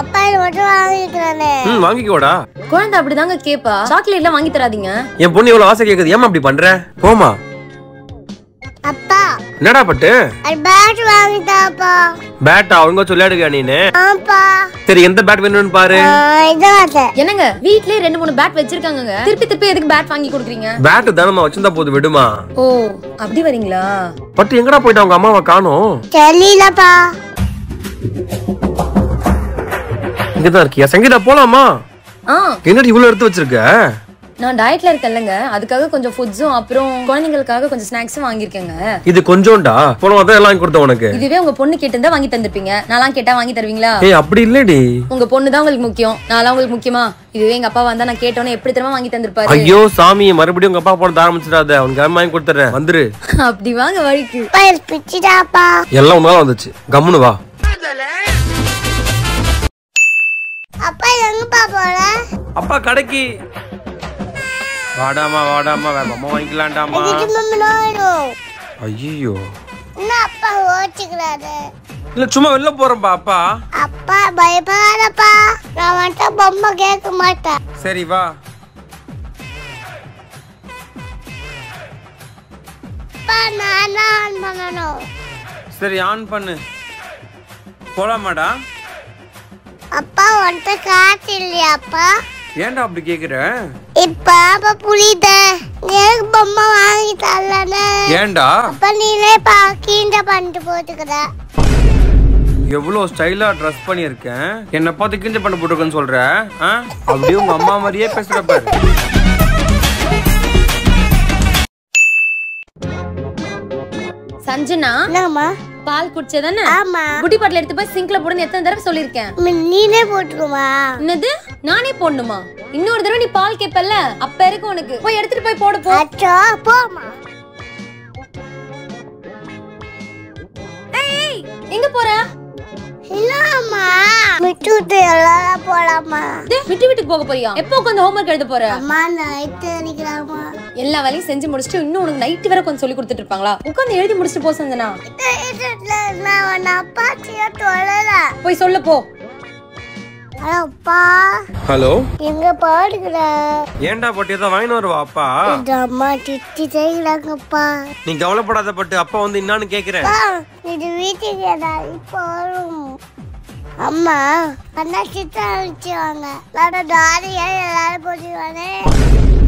அப்பா இது மட்டும் வாங்கிக்கறனே. வாங்கிக்கோடா. குழந்தை அப்படிதாங்க கேப்பா. சாக்லேட்லாம் வாங்கி தராதீங்க. என் பொண்ணு இவ்வளவு ஆசை கேக்குது. ஏமா இப்படி பண்ற? போமா. அப்பா. என்னடா பட்டு? பேட் வாங்கி தாப்பா. பேட் அவங்க சொல்லிடுங்க நீனே. ஆப்பா. சரி எந்த பேட் வேணும்னு பாரு. இதாச்சே. என்னங்க வீட்லயே 2-3 பேட் வச்சிருக்காங்கங்க. திருப்பி திருப்பி எதுக்கு பேட் வாங்கி கொடுக்குறீங்க? பேட் தானமா வச்சிருந்தா போது விடுமா. ஓ அப்படி வரீங்களா? பட்டு எங்கடா போயிட்டா உங்க அம்மாவை காணோம்? தெரியலப்பா. சங்கீதா போலாமா? என்னடி இவ்வளவு எடுத்து வச்சிருக்க? நான் டயட்ல இருக்கேன்லங்க, அதுக்காக கொஞ்சம் ஃபுட்ஸும் அப்புறம் குழந்தைகளுக்காக கொஞ்சம் ஸ்நாக்ஸும் வாங்கிருக்கேங்க. இது கொஞ்சம்டா. போலாம் அத எல்லாம் கொடுத்த உனக்கு. இதுவே உங்க பொண்ணு கேட்டிருந்தா வாங்கி தந்திருப்பீங்க. நான்லாம் கேட்டா வாங்கி தருவீங்களா? ஏய் அப்படி இல்லடி. உங்க பொண்ணு தான் உங்களுக்கு முக்கியம். நான்லாம் உங்களுக்கு முக்கியமா? இதுவே எங்க அப்பா வந்தா நான் கேட்டேனே எப்படி தரமா வாங்கி தந்திருப்பாரு. ஐயோ சாமி, மறுபடியும் உங்க அப்பா போறது ஆரம்பிச்சிடாத. உங்க அம்மா வாங்கி கொடுத்துறேன் வந்துரு. அப்படி வாங்க வழிக்கு. பையன் பிச்சிடாப்பா. எல்லாம் உன்னால வந்துச்சு. கம்முனு வா. அப்பா எங்கப்பா போற? அப்பா கடைக்கு. வாடாமா வாடாமா வேமா வாங்கிக்கலாம்டாமா. இதுக்கு முன்னாடி. ஐயோ. நான் அப்பா ஓடிக்கறாரு. இல்ல சும்மா வெளிய போறேன் பா அப்பா. அப்பா பயப்படாதப்பா. நான் வந்து பொம்மை கேட்க மாட்டேன். சரி வா. அப்பா நான் ஆன் பண்ணனும். சரி ஆன் பண்ணு. போலாமாடா? அப்பா வந்து காத்து இல்லையா அப்பா? ஏன்டா அப்படி கேக்குற? இப்ப அப்பா புரியுத. எனக்கு பொம்மை வாங்கி தரலனே. ஏன்டா? அப்பா நீனே பாக்கிண்ட பண்ணிட்டு போட்டுக்கற. எவ்வளவு ஸ்டைலா ட்ரெஸ் பண்ணி இருக்கேன். என்ன பார்த்து கிண்டல் பண்ண போட்டுக்கன்னு சொல்ற? அப்படியே உங்க அம்மா மாதிரியே பேசுற பாரு. சஞ்சனா. என்னம்மா? பால் குடிச்சதானே? ஆமா. குடி பாட்டில் எடுத்து போய் சிங்க்ல போடுன்னு எத்தனை தடவை சொல்லிருக்கேன்? நீனே போட்டுக்குமா? என்னது நானே போடணுமா? இன்னொரு தடவை நீ பால் கேப்பல்ல அப்ப இருக்கு உனக்கு. போய் எடுத்துட்டு போய் போடு போ. அச்சோ போமா. ஏய் எங்க போற? இல்லம்மா விட்டுட்டு எல்லாரும் போலாமா? விட்டு விட்டு போக போறியா? எப்போ உட்காந்து ஹோம்வொர்க் எழுத போற? அம்மா நைட் எழுதிக்கலாமா? எல்லா வேலையும் செஞ்சு முடிச்சிட்டு இன்னும் உனக்கு நைட் வரை கொஞ்சம் சொல்லி கொடுத்துட்டு இருப்பாங்களா? உட்காந்து எழுதி முடிச்சிட்டு போ சஞ்சனா. போய் சொல்ல போ. ஹலோ அப்பா. ஹலோ. எங்க பாடுற? ஏன்டா பட்டு இத வாங்கி வரவா அப்பா? இந்த அம்மா திட்டி செய்றாங்கப்பா. நீ கவலைப்படாத பட்டு, அப்பா வந்து என்னான்னு கேக்குறேன். இது வீட்டுக்கு ஏதா இப்போ அம்மா அண்ணா கிட்ட வந்துவாங்க. நான் டாரியா எல்லாரும் போடுவானே.